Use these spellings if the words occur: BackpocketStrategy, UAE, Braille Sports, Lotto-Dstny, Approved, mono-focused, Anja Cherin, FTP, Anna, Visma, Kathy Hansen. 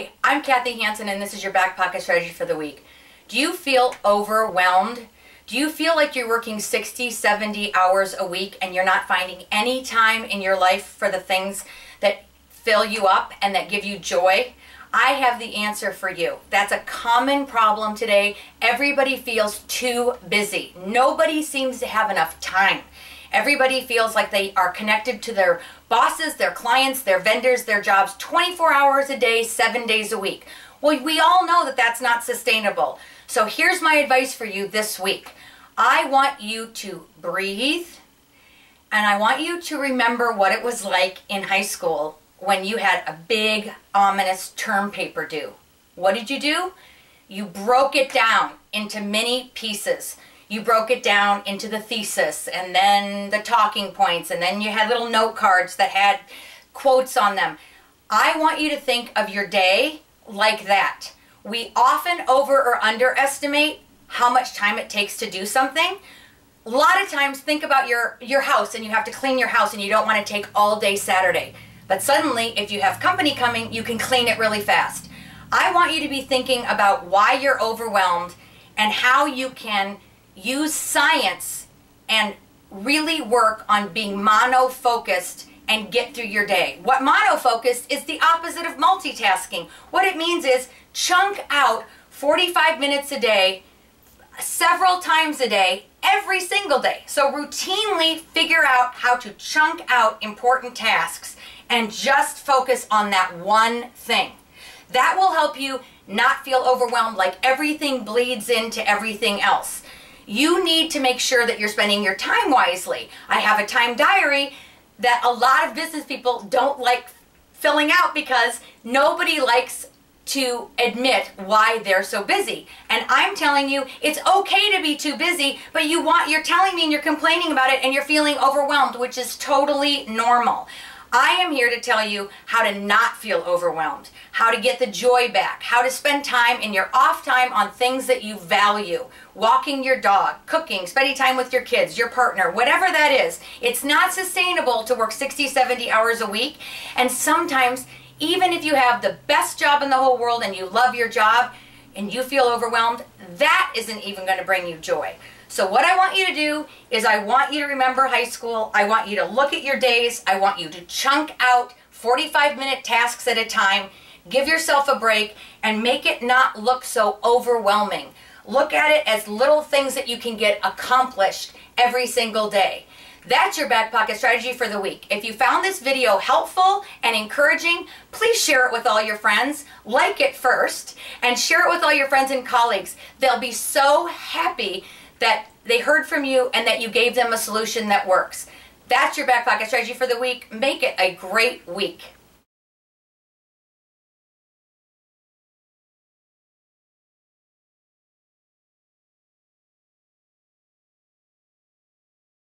Hi, I'm Kathy Hansen and this is your Back Pocket Strategy for the week. Do you feel overwhelmed? Do you feel like you're working 60, 70 hours a week and you're not finding any time in your life for the things that fill you up and that give you joy? I have the answer for you. That's a common problem today. Everybody feels too busy. Nobody seems to have enough time. Everybody feels like they are connected to their bosses, their clients, their vendors, their jobs 24 hours a day, 7 days a week. Well, we all know that that's not sustainable. So here's my advice for you this week. I want you to breathe, and I want you to remember what it was like in high school when you had a big, ominous term paper due. What did you do? You broke it down into many pieces. You broke it down into the thesis and then the talking points, and then you had little note cards that had quotes on them. I want you to think of your day like that. We often over or underestimate how much time it takes to do something. A lot of times think about your house, and you have to clean your house and you don't want to take all day Saturday. But suddenly if you have company coming, you can clean it really fast. I want you to be thinking about why you're overwhelmed and how you can use science and really work on being mono-focused and get through your day. What mono-focused is the opposite of multitasking. What it means is chunk out 45 minutes a day, several times a day, every single day. So routinely figure out how to chunk out important tasks and just focus on that one thing. That will help you not feel overwhelmed, like everything bleeds into everything else. You need to make sure that you're spending your time wisely. I have a time diary that a lot of business people don't like filling out because nobody likes to admit why they're so busy. And I'm telling you, it's okay to be too busy, but you're telling me and you're complaining about it and you're feeling overwhelmed, which is totally normal. I am here to tell you how to not feel overwhelmed, how to get the joy back, how to spend time in your off time on things that you value. Walking your dog, cooking, spending time with your kids, your partner, whatever that is. It's not sustainable to work 60, 70 hours a week. And sometimes, even if you have the best job in the whole world and you love your job and you feel overwhelmed, that isn't even going to bring you joy. So what I want you to do is I want you to remember high school. I want you to look at your days. I want you to chunk out 45-minute tasks at a time. Give yourself a break and make it not look so overwhelming. Look at it as little things that you can get accomplished every single day. That's your Back Pocket Strategy for the week. If you found this video helpful and encouraging, please share it with all your friends. Like it first and share it with all your friends and colleagues. They'll be so happy that they heard from you and that you gave them a solution that works. That's your Back Pocket Strategy for the week. Make it a great week.